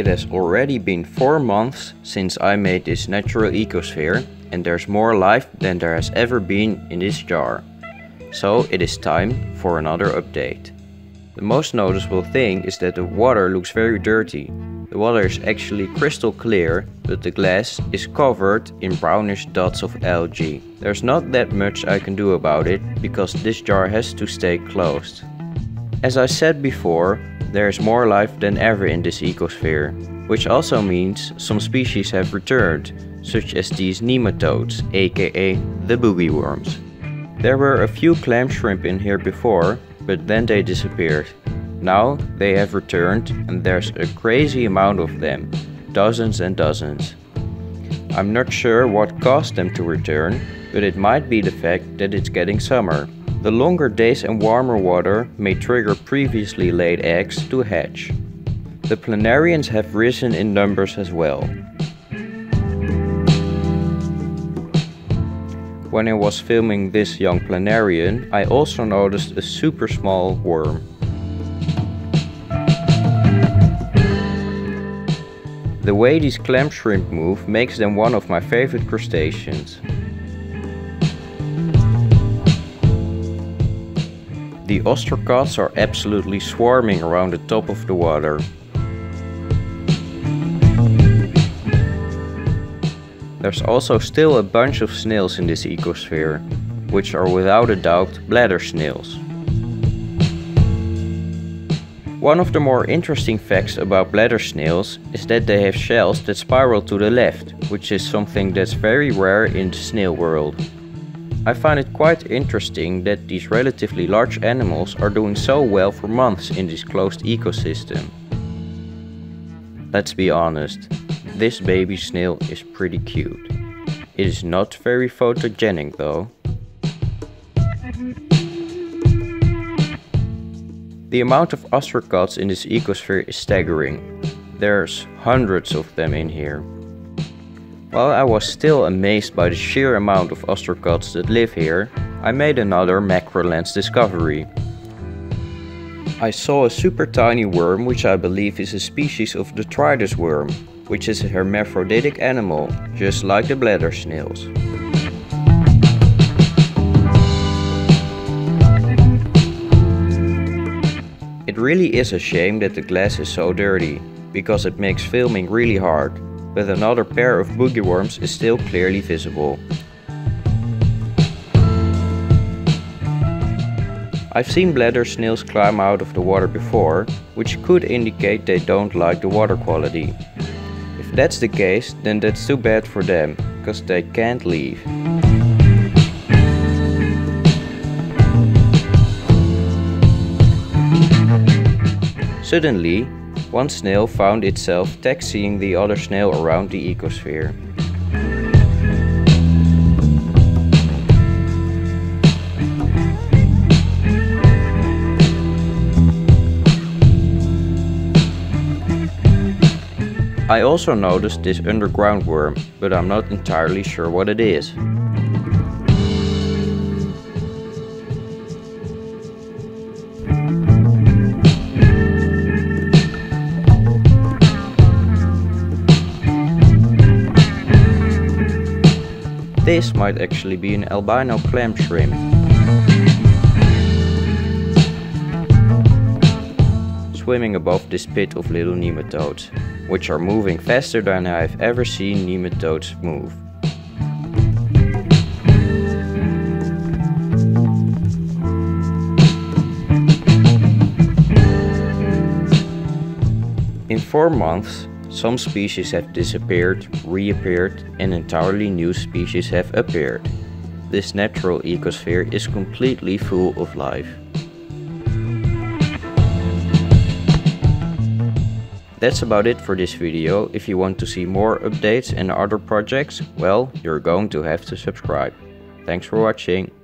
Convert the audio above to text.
It has already been 4 months since I made this natural ecosphere, and there's more life than there has ever been in this jar. So it is time for another update. The most noticeable thing is that the water looks very dirty. The water is actually crystal clear, but the glass is covered in brownish dots of algae. There's not that much I can do about it, because this jar has to stay closed. As I said before, there is more life than ever in this ecosphere, which also means some species have returned, such as these nematodes, aka the booby worms. There were a few clam shrimp in here before, but then they disappeared. Now they have returned, and there's a crazy amount of them, dozens and dozens. I'm not sure what caused them to return, but it might be the fact that it's getting summer. The longer days and warmer water may trigger previously laid eggs to hatch. The planarians have risen in numbers as well. When I was filming this young planarian, I also noticed a super small worm. The way these clam shrimp move makes them one of my favorite crustaceans. The ostracods are absolutely swarming around the top of the water. There's also still a bunch of snails in this ecosphere, which are without a doubt bladder snails. One of the more interesting facts about bladder snails is that they have shells that spiral to the left, which is something that's very rare in the snail world. I find it quite interesting that these relatively large animals are doing so well for months in this closed ecosystem. Let's be honest, this baby snail is pretty cute. It is not very photogenic though. The amount of ostracods in this ecosphere is staggering. There's hundreds of them in here. While I was still amazed by the sheer amount of ostracods that live here, I made another macro lens discovery. I saw a super tiny worm, which I believe is a species of detritus worm, which is a hermaphroditic animal, just like the bladder snails. It really is a shame that the glass is so dirty, because it makes filming really hard. But another pair of boogie worms is still clearly visible. I've seen bladder snails climb out of the water before, which could indicate they don't like the water quality. If that's the case, then that's too bad for them, because they can't leave. Suddenly, one snail found itself taxiing the other snail around the ecosphere. I also noticed this underground worm, but I'm not entirely sure what it is. This might actually be an albino clam shrimp. Swimming above this pit of little nematodes, which are moving faster than I have ever seen nematodes move. In 4 months, some species have disappeared, reappeared, and entirely new species have appeared. This natural ecosphere is completely full of life. That's about it for this video. If you want to see more updates and other projects, well, you're going to have to subscribe. Thanks for watching.